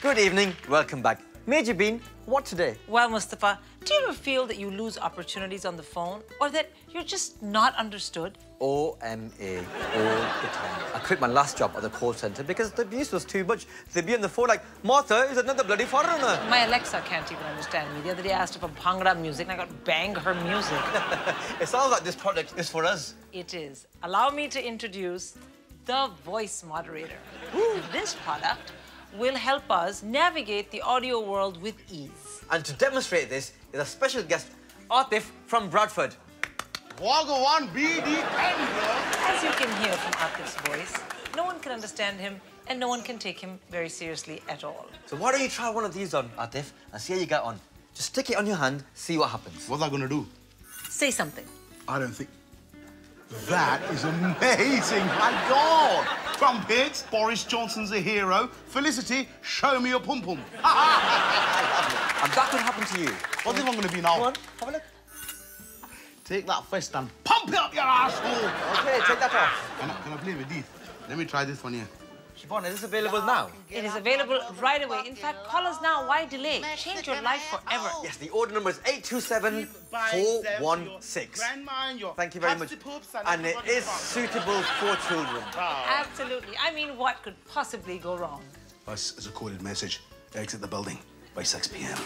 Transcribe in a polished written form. Good evening. Welcome back. Major Bean, what today? Well, Mustafa, do you ever feel that you lose opportunities on the phone or that you're just not understood? O-M-A, all the time. I quit my last job at the call centre because the abuse was too much. They'd be on the phone like, Martha is another bloody foreigner. My Alexa can't even understand me. The other day I asked her for Bhangra music and I got bang her music. It sounds like this product is for us. It is. Allow me to introduce the voice moderator. Ooh. This product will help us navigate the audio world with ease. And to demonstrate this is a special guest, Atif from Bradford. Wagga 1 BD Ender. As you can hear from Atif's voice, no one can understand him and no one can take him very seriously at all. So why don't you try one of these on, Atif, and see how you get on. Just stick it on your hand, see what happens. What's that gonna do? Say something. I don't think... That is amazing, my God! Crumpets, Boris Johnson's a hero. Felicity, show me your pum-pum. And that could happen to you. What do you want me to be now? Come on, have a look. Take that fist and pump it up your asshole! OK, take that off. Can I play with these? Let me try this one here. Siobhan, is this available now? It is available right away. In fact, call us now. Why delay? Change your life forever. Yes, the order number is 827-416. Thank you very much. And it is suitable for children. Absolutely. I mean, what could possibly go wrong? This is a coded message. Exit the building by 6 p.m.